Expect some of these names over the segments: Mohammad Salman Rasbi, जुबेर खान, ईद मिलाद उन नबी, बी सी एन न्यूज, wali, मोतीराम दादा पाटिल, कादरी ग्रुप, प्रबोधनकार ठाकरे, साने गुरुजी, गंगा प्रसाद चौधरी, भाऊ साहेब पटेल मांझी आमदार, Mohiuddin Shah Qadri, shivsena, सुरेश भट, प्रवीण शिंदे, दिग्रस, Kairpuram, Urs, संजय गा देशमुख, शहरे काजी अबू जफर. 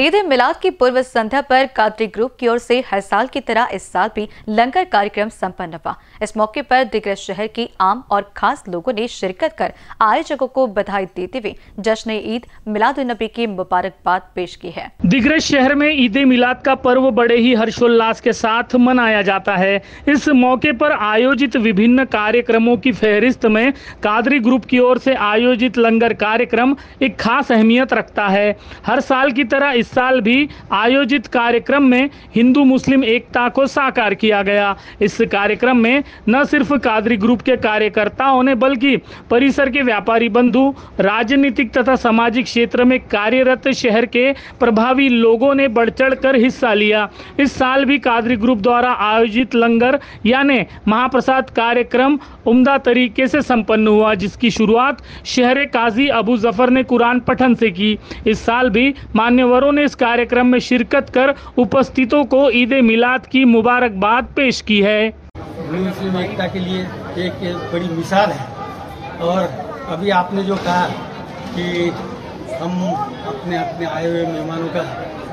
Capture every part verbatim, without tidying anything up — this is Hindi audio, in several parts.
ईद मिलाद की पूर्व संध्या पर कादरी ग्रुप की ओर से हर साल की तरह इस साल भी लंगर कार्यक्रम संपन्न हुआ। इस मौके पर दिग्गज शहर के आम और खास लोगों ने शिरकत कर आयोजकों को बधाई देते हुए जश्न ईद मिलाद उन नबी की मुबारकबाद पेश की है। दिग्गज शहर में ईद मिलाद का पर्व बड़े ही हर्षोल्लास के साथ मनाया जाता है। इस मौके पर आयोजित विभिन्न कार्यक्रमों की फहरिस्त में कादरी ग्रुप की ओर से आयोजित लंगर कार्यक्रम एक खास अहमियत रखता है। हर साल की तरह इस साल भी आयोजित कार्यक्रम में हिंदू मुस्लिम एकता को साकार किया गया। इस कार्यक्रम में न सिर्फ कादरी ग्रुप के कार्यकर्ताओं ने बल्कि परिसर के व्यापारी बंधु, राजनीतिक तथा सामाजिक क्षेत्र में कार्यरत शहर के प्रभावी लोगों ने बढ़ चढ़ कर हिस्सा लिया। इस साल भी कादरी ग्रुप द्वारा आयोजित लंगर यानी महाप्रसाद कार्यक्रम उम्दा तरीके से संपन्न हुआ, जिसकी शुरुआत शहरे काजी अबू जफर ने कुरान पठन से की। इस साल भी मान्यवरों ने इस कार्यक्रम में शिरकत कर उपस्थितों को ईद मिलाद की मुबारकबाद पेश की है। मुस्लिम एकता के लिए एक बड़ी मिसाल है। और अभी आपने जो कहा कि हम अपने अपने आए हुए मेहमानों का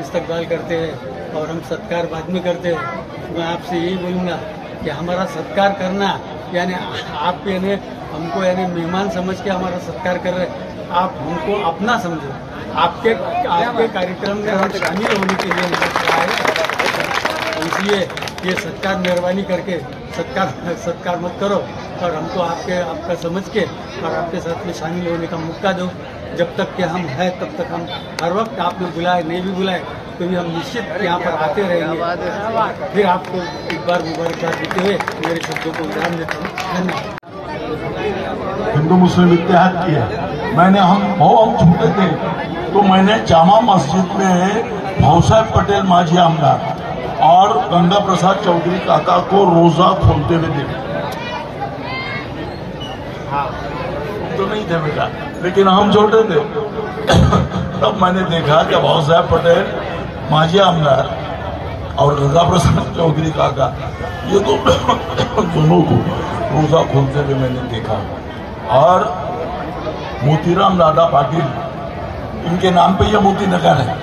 इस्तकबाल करते हैं और हम सत्कार बाद में करते हैं, मैं आपसे यही बोलूँगा कि हमारा सत्कार करना यानी आप यानी हमको यानी मेहमान समझ के हमारा सत्कार कर रहे, आप हमको अपना समझो। आपके आपके कार्यक्रम में हम शामिल होने के लिए इसलिए ये सत्कार मेहरबानी करके सत्कार सत्कार मत करो और हमको आपके आपका समझ के और आपके साथ में शामिल होने का मौका दो। जब तक कि हम हैं तब तक हम हर वक्त आपने बुलाए नहीं भी बुलाए तो भी हम निश्चित यहाँ पर आते रहेंगे। फिर आपको एक बार मुबारकबाद देते हुए मेरे शब्दों को विराम देता हूँ। धन्यवाद। हिंदू मुस्लिम इत्तेहाद किया मैंने हम बहुत छूटे थे तो मैंने जामा मस्जिद में भाऊ साहेब पटेल मांझी आमदार और गंगा प्रसाद चौधरी काका को रोजा खोलते हुए देखा। हाँ तो नहीं थे बेटा, लेकिन हम छोटे थे तब मैंने देखा कि भाऊ साहेब पटेल मांझी आमदार और गंगा प्रसाद चौधरी काका ये तो दोनों को रोजा खोलते हुए मैंने देखा। और मोतीराम दादा पाटिल इनके नाम पे ये मोती नगर है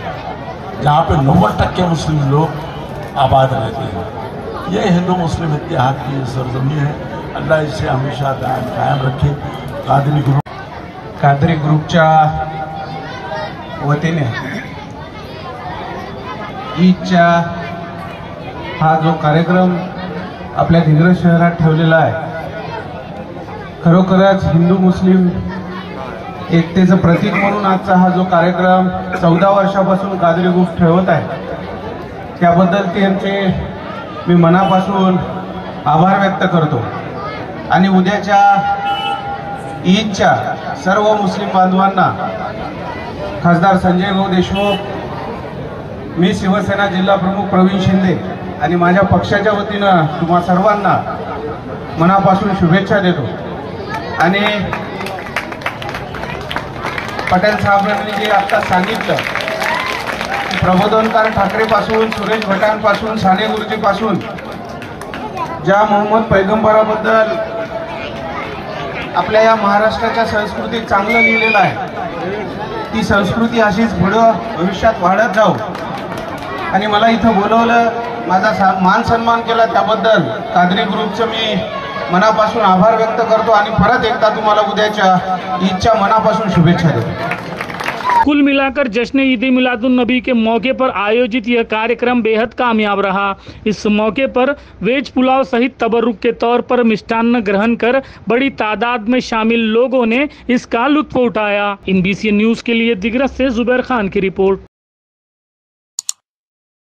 जहाँ पे नब्बे टक्के मुस्लिम लोग आबाद रहते हैं। ये हिंदू मुस्लिम इत्तेहाद की सरजमी है। अल्लाह इसे हमेशा कायम कायम रखे। कादरी ग्रुप कादरी ग्रुपच्या वतीने ईदचा हा जो कार्यक्रम आपल्या दिग्रस शहरात ठेवलेला आहे खरोखरच हिंदू मुस्लिम एकतेचं प्रतीक म्हणून आजचा हा जो कार्यक्रम चौदा वर्षापासून कादरी ग्रुप ठेवत आहे त्याबद्दल त्यांचे मी मनापासून आभार व्यक्त करतो। आणि उद्याच्या ईदच्या सर्व मुस्लिम बांधवांना खासदार संजय गा देशमुख, मी शिवसेना जिल्हा प्रमुख प्रवीण शिंदे आणि माझ्या पक्षाच्या वतीनं तुम्हा सर्वांना मनापासून शुभेच्छा देतो। आणि पटेल साहेबांनी जे आत्ता सांगितलं प्रबोधनकार ठाकरेपासून, सुरेश भटानपासून, साने गुरुजीपासून ज्या मोहम्मद पैगंबराबद्दल आपल्या या महाराष्ट्राच्या संस्कृतीत चांगलं लिहिलेलं आहे, ती संस्कृती अशीच पुढं भविष्यात वाढत जाऊ। आणि मला इथं बोलवलं, माझा मान सन्मान केला त्याबद्दल कादरी ग्रुपचं मी मनापासून आभार व्यक्त करतो आणि परत एकदा तुम्हाला उद्याच्या ईदच्या मनापासून शुभेच्छा देतो। कुल मिलाकर जश्न ईद मिलादुन नबी के मौके पर आयोजित यह कार्यक्रम बेहद कामयाब रहा। इस मौके पर वेज पुलाव सहित तबरुक के तौर पर मिष्टान्न ग्रहण कर बड़ी तादाद में शामिल लोगों ने इसका लुत्फ उठाया। इन बी सी एन न्यूज के लिए दिग्रस से जुबेर खान की रिपोर्ट।